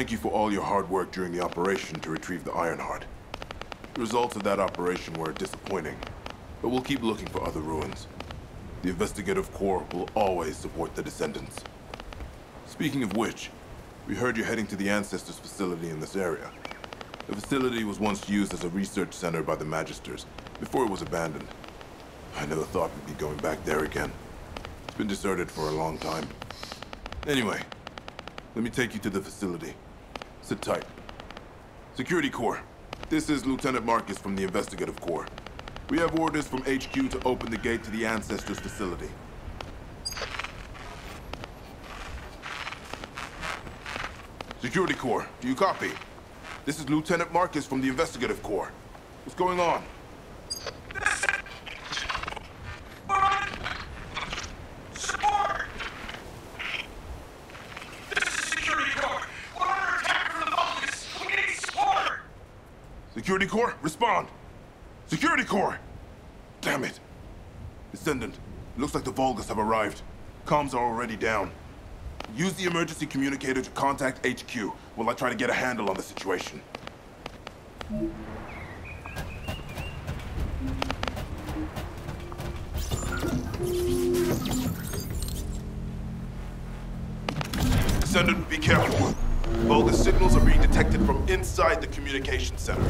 Thank you for all your hard work during the operation to retrieve the Iron Heart. The results of that operation were disappointing, but we'll keep looking for other ruins. The Investigative Corps will always support the Descendants. Speaking of which, we heard you're heading to the Ancestors' facility in this area. The facility was once used as a research center by the Magisters, before it was abandoned. I never thought we'd be going back there again. It's been deserted for a long time. Anyway, let me take you to the facility. Sit tight. Security Corps, this is Lieutenant Marcus from the Investigative Corps. We have orders from HQ to open the gate to the Ancestors' facility. Security Corps, do you copy? This is Lieutenant Marcus from the Investigative Corps. What's going on? Security Corps, respond! Security Corps! Damn it! Descendant, it looks like the Vulgus have arrived. Comms are already down. Use the emergency communicator to contact HQ while I try to get a handle on the situation. Descendant, be careful. Vulgus signals are being detected from inside the communication center.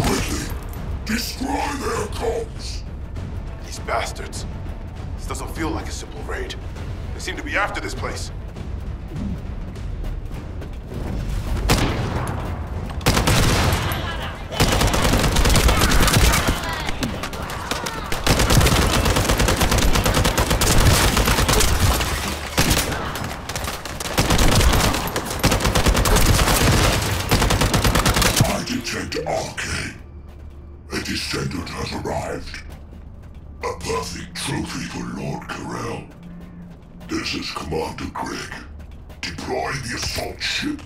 Quickly, destroy their comms! These bastards. This doesn't feel like a simple raid. They seem to be after this place. RK, a descendant has arrived. A perfect trophy for Lord Karel. This is Commander Greg. Deploy the assault ship.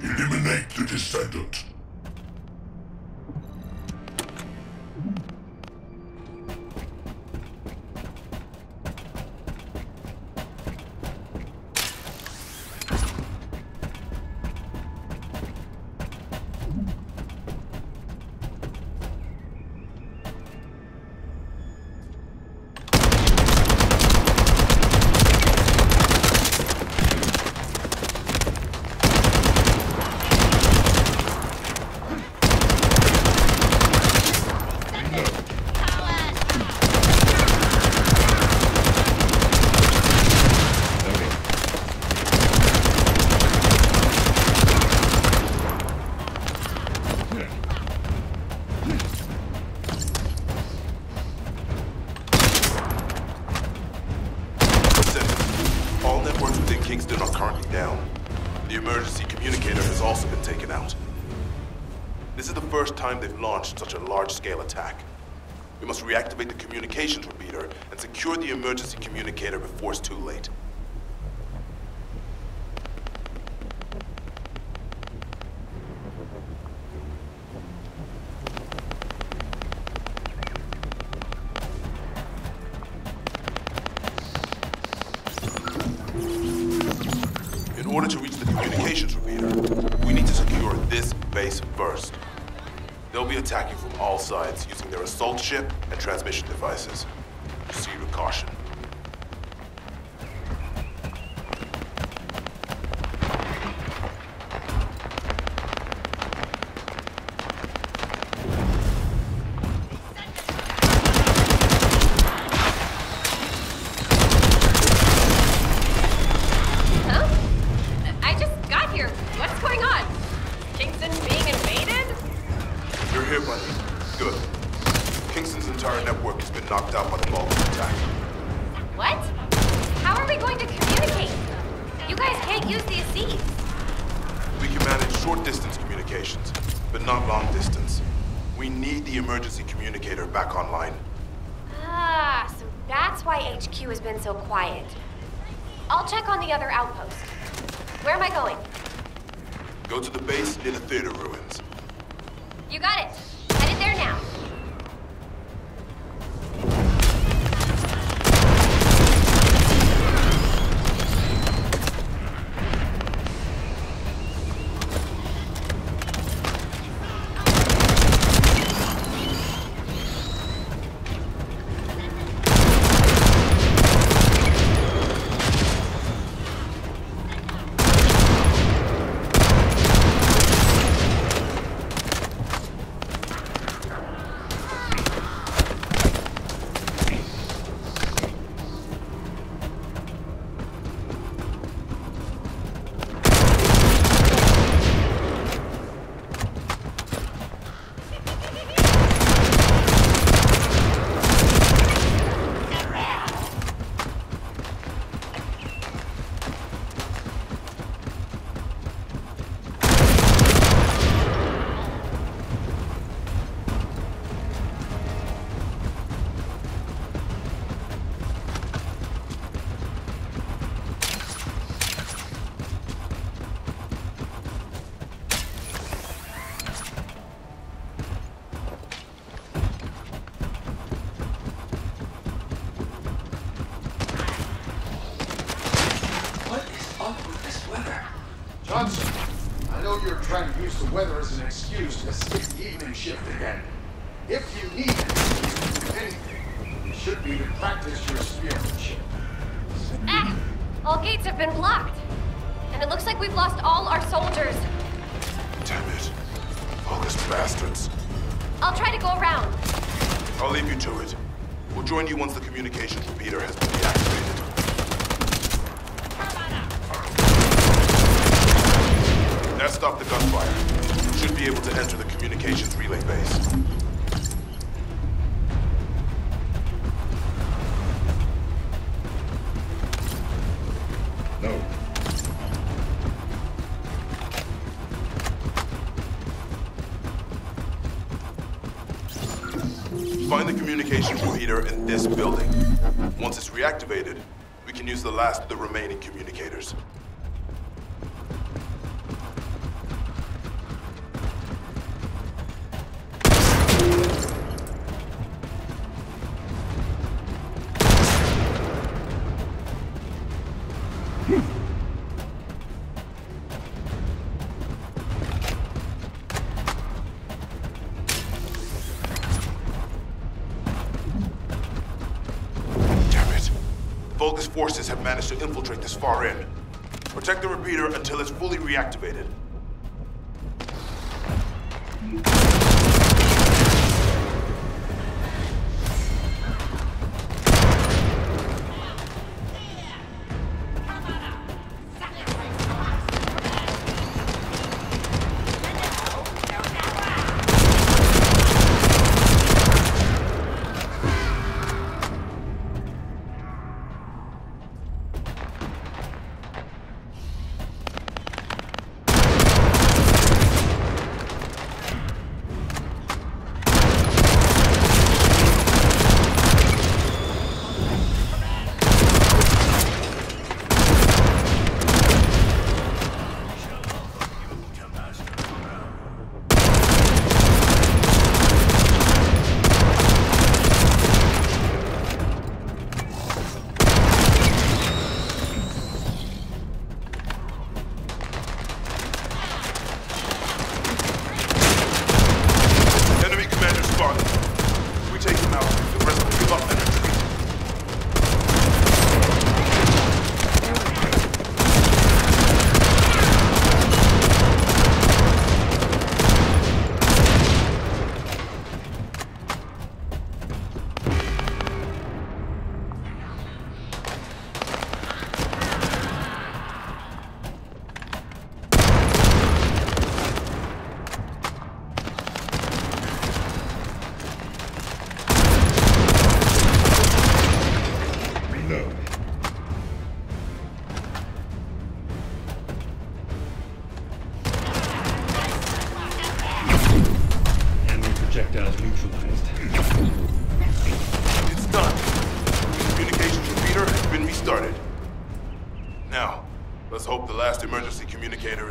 Eliminate the descendant. Kingston are currently down. The emergency communicator has also been taken out. This is the first time they've launched such a large-scale attack. We must reactivate the communications repeater and secure the emergency communicator before it's too late. In order to reach the communications repeater, we need to secure this base first. They'll be attacking from all sides using their assault ship and transmission devices. Proceed with caution. Good. Kingston's entire network has been knocked out by the Vulgus attack. What? How are we going to communicate? You guys can't use these seats. We can manage short-distance communications, but not long-distance. We need the emergency communicator back online. Ah, so that's why HQ has been so quiet. I'll check on the other outpost. Where am I going? Go to the base near the theater ruins. You got it. Headed there now. Johnson, I know you're trying to use the weather as an excuse to skip the evening shift again. If you need anything, it should be to practice your spearmanship. Ah! All gates have been blocked. And it looks like we've lost all our soldiers. Damn it. All these bastards. I'll try to go around. I'll leave you to it. We'll join you once the communications repeater has been deactivated. That stopped the gunfire. You should be able to enter the communications relay base. No. Find the communications repeater in this building. Once it's reactivated, we can use the last of the remaining communicators. Vulgus forces have managed to infiltrate this far in. Protect the repeater until it's fully reactivated.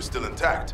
Still intact.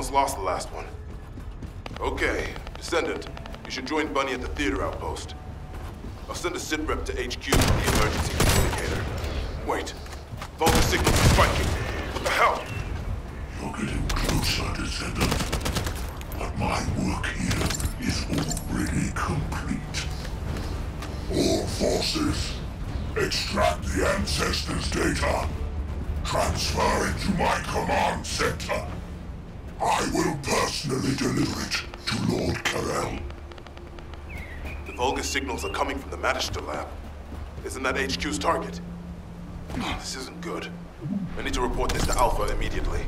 almost lost the last one. Okay, Descendant, you should join Bunny at the theater outpost. I'll send a sit rep to HQ for the emergency communicator. Wait, Vulgus signal is spiking. What the hell? You're getting closer, Descendant. But my work here is already complete. All forces, extract the Ancestors' data. Transfer it to my command center. I will personally deliver it to Lord Karel. The Vulgus signals are coming from the Magister lab. Isn't that HQ's target? This isn't good. I need to report this to Alpha immediately.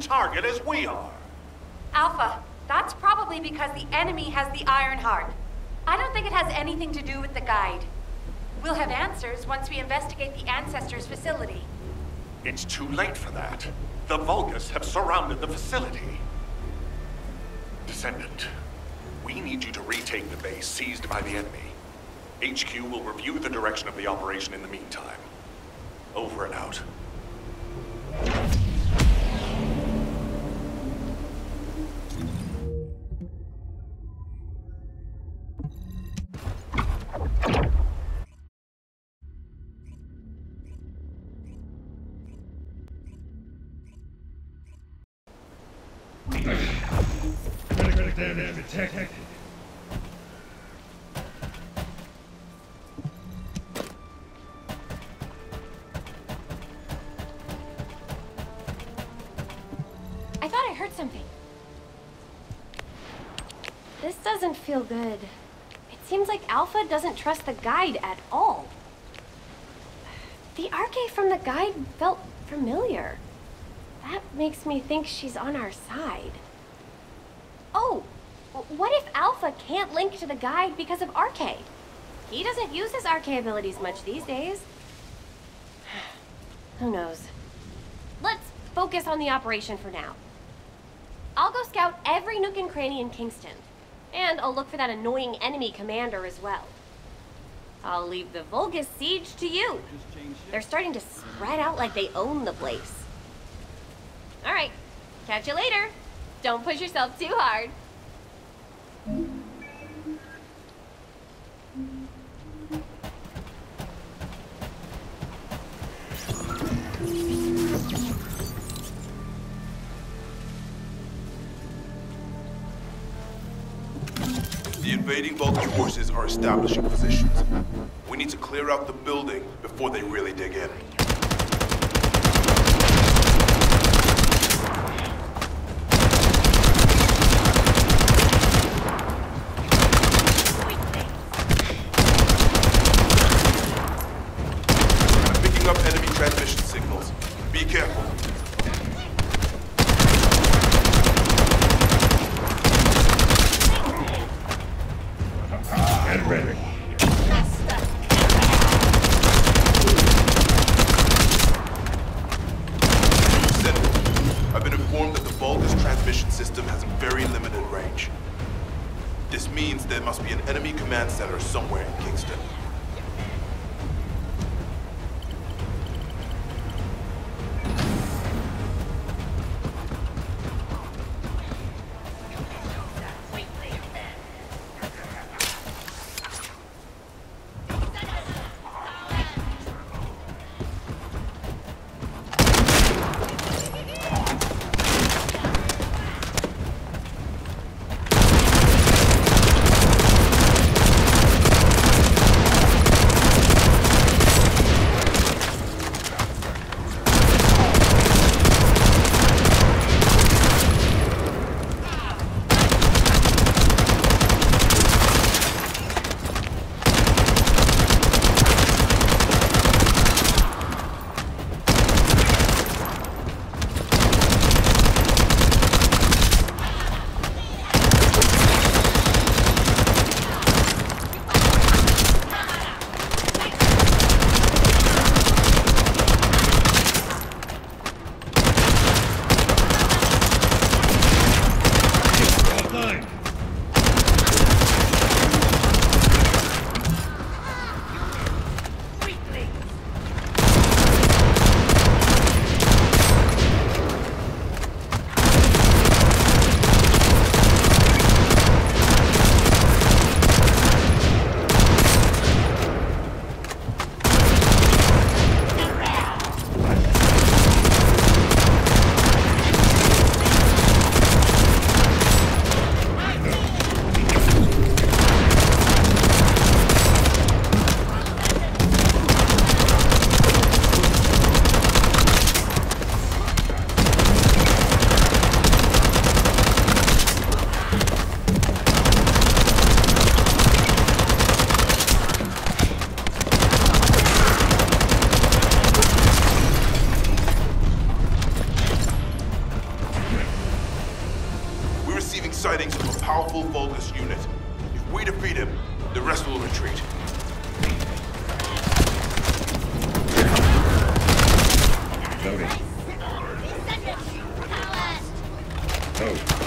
Target as we are. Alpha, that's probably because the enemy has the Iron Heart. I don't think it has anything to do with the guide. We'll have answers once we investigate the Ancestors' facility. It's too late for that. The Vulgus have surrounded the facility. Descendant, we need you to retake the base seized by the enemy. HQ will review the direction of the operation in the meantime. Over and out. Feel good. It seems like Alpha doesn't trust the guide at all. The RK from the guide felt familiar. That makes me think she's on our side. Oh, what if Alpha can't link to the guide because of RK? He doesn't use his RK abilities much these days. Who knows? Let's focus on the operation for now. I'll go scout every nook and cranny in Kingston. And I'll look for that annoying enemy commander as well. I'll leave the Vulgus siege to you. They're starting to spread out like they own the place. All right, catch you later. Don't push yourself too hard. Invading Vulcan forces are establishing positions. We need to clear out the building before they really dig in. Ready. powerful Vulgus unit. If we defeat him, the rest will retreat. Loading. Oh.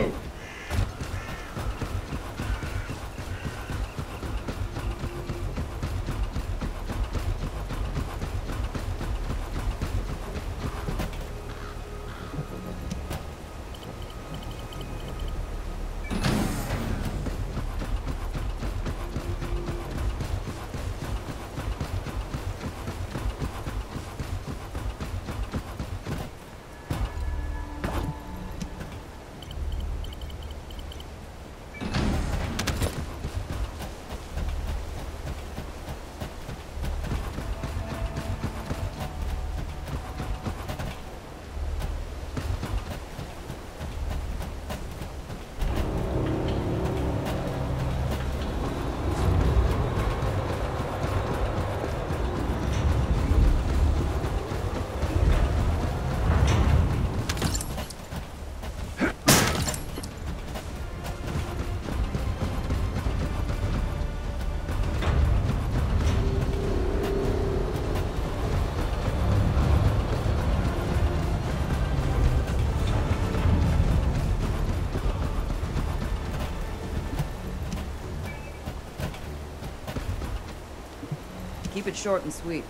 Oh. Keep it short and sweet.